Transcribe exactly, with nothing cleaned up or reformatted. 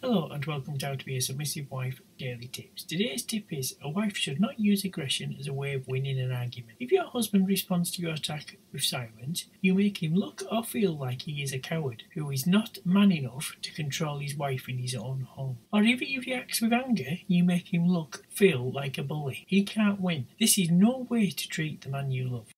Hello and welcome to How to Be a Submissive Wife Daily Tips. Today's tip is, a wife should not use aggression as a way of winning an argument. If your husband responds to your attack with silence, you make him look or feel like he is a coward, who is not man enough to control his wife in his own home. Or if he reacts with anger, you make him look, feel like a bully. He can't win. This is no way to treat the man you love.